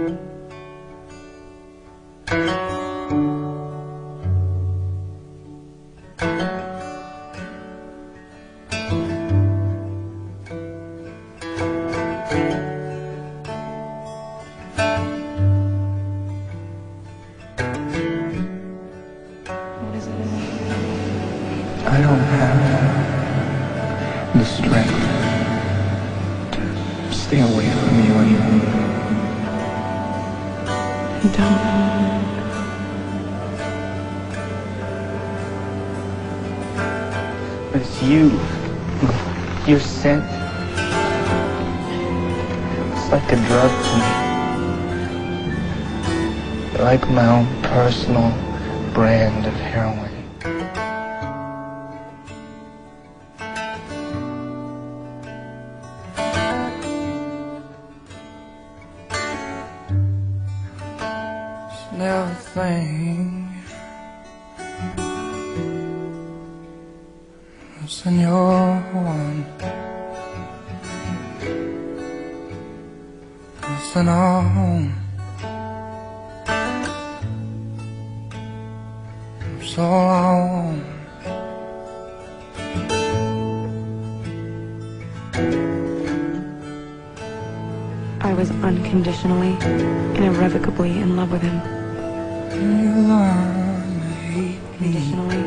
I don't have the strength to stay away from you anymore. You don't. It's you. Your scent. It's like a drug to me. Like my own personal brand of heroin. Little thing was in your one, was in our home. I'm so alone. I was unconditionally and irrevocably in love with him. You learn to hate me. Conditionally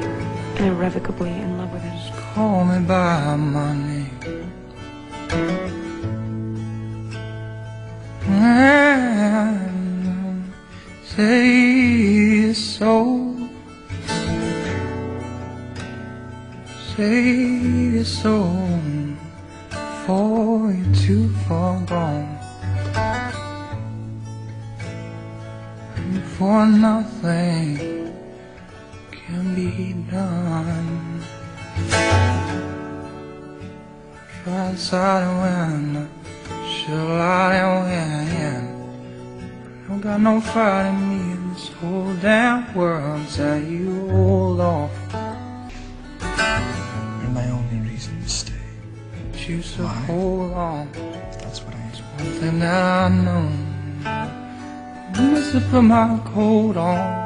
and irrevocably in love with him. Just call me by my name and say so. Say so for you too far gone. For nothing can be done. Try to win, shall I win? Don't got no fight in me in this whole damn world. Tell you hold off. You're my only reason to stay. You so hold on. That's what I. It's one thing that I know. You must have put my coat on.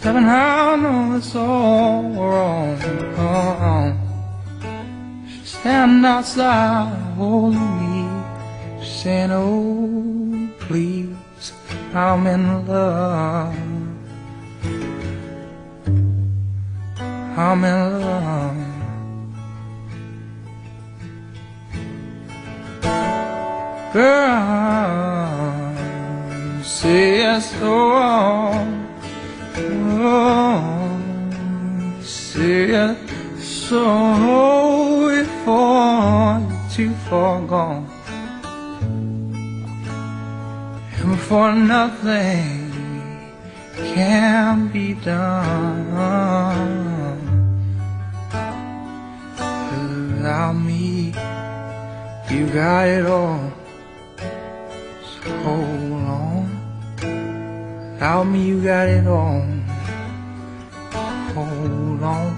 Seven, I know it's all wrong. She's standing outside holding me. She's saying, oh, please, I'm in love. I'm in love. Girl, say so. Oh, say so before you're too far gone. And before nothing can be done without me. You got it all. Hold on, without me you got it on. Hold on,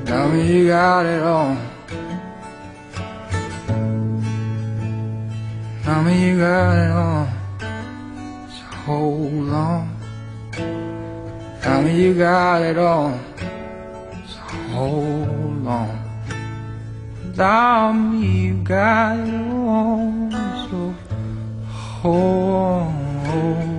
without me you got it on. Without me you got it on. So hold on, without me you got it on. So hold on, without me you got it on. So hold on.